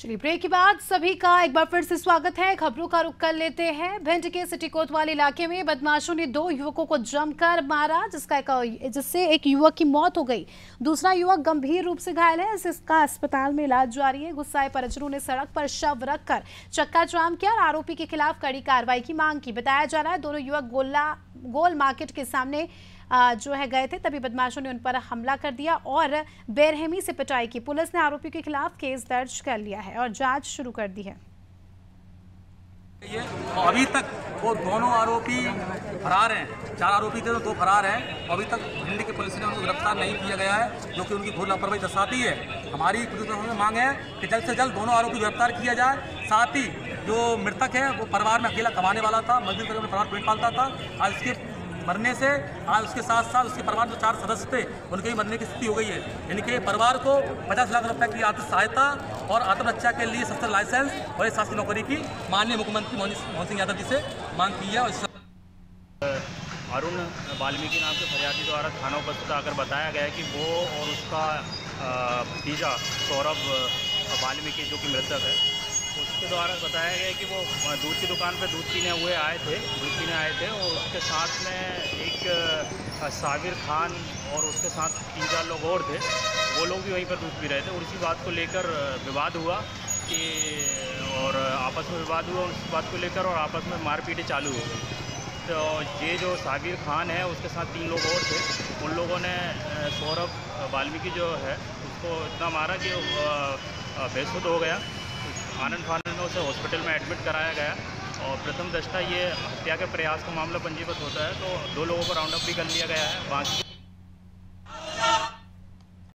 चलिए ब्रेक के बाद सभी का एक बार फिर से स्वागत है। खबरों का रुख कर लेते हैं। भिंड के सिटी कोतवाल इलाके में बदमाशों ने दो युवकों को जमकर मारा, जिससे एक युवक की मौत हो गई। दूसरा युवक गंभीर रूप से घायल है, इसका अस्पताल में इलाज जारी है। गुस्साए परिजनों ने सड़क पर शव रखकर चक्का जाम किया और आरोपी के खिलाफ कड़ी कार्रवाई की मांग की। बताया जा रहा है दोनों युवक गोला गोल मार्केट के सामने गए थे, तभी बदमाशों ने उन पर हमला कर दिया और बेरहमी से पिटाई की। पुलिस ने आरोपी के खिलाफ केस दर्ज कर लिया है और जांच शुरू कर दी है। अभी तक वो दोनों आरोपी फरार हैं। चार आरोपी थे तो दो फरार हैं। अभी तक भिंड की पुलिस ने उनको गिरफ्तार नहीं किया गया है, जो कि उनकी घोर लापरवाही दर्शाती है। हमारी पुलिस प्रशासन से मांग है कि जल्द से जल्द दोनों आरोपी गिरफ्तार किया जाए। साथ ही जो मृतक है वो परिवार में अकेला कमाने वाला था, मजदूर परिवार में पेट पालता था। आज इसके मरने से आज उसके साथ साथ उसके परिवार जो चार सदस्य थे उनके भी मरने की स्थिति हो गई है। इनके परिवार को 50 लाख रुपए की आर्थिक सहायता और आत्मरक्षा के लिए सशस्त्र लाइसेंस और एक शासकीय नौकरी की माननीय मुख्यमंत्री मोहन सिंह यादव जी से मांग की है। और अरुण बाल्मीकी नाम के फरियादी द्वारा थाना उपस्थित आकर बताया गया कि वो और उसका भतीजा सौरभ वाल्मीकि जो कि मृतक है, उसके द्वारा बताया गया कि वो दूध की दुकान पर दूध पीने आए थे और उसके साथ में एक साबिर खान और उसके साथ 3-4 लोग और थे, वो लोग भी वहीं पर दूध पी रहे थे। और इसी बात को लेकर विवाद हुआ कि और आपस में मारपीटें चालू हो गई। तो ये जो साबिर खान है उसके साथ 3 लोग और थे, उन लोगों ने सौरभ वाल्मीकि जो है उसको इतना मारा कि बेसुध हो गया। आनंद फानंद में उसे हॉस्पिटल में एडमिट कराया गया और प्रथम दृष्टया ये हत्या के प्रयास का मामला पंजीबद्ध होता है। तो 2 लोगों को राउंड अप भी कर लिया गया है। बाकी